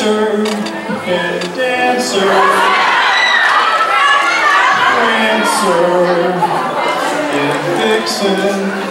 dancer, head dancer, dancer, and Vixen.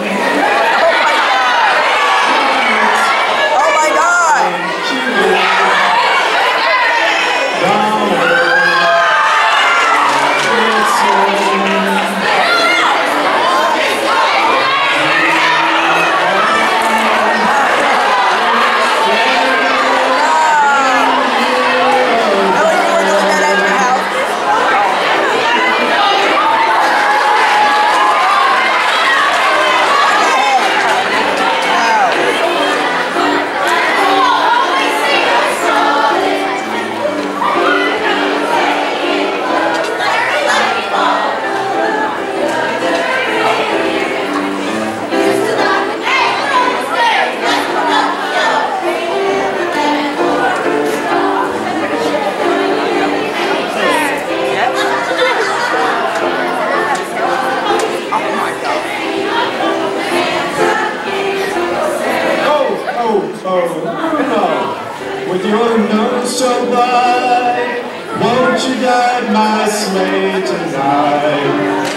With your nose so wide, won't you guide my sleigh tonight?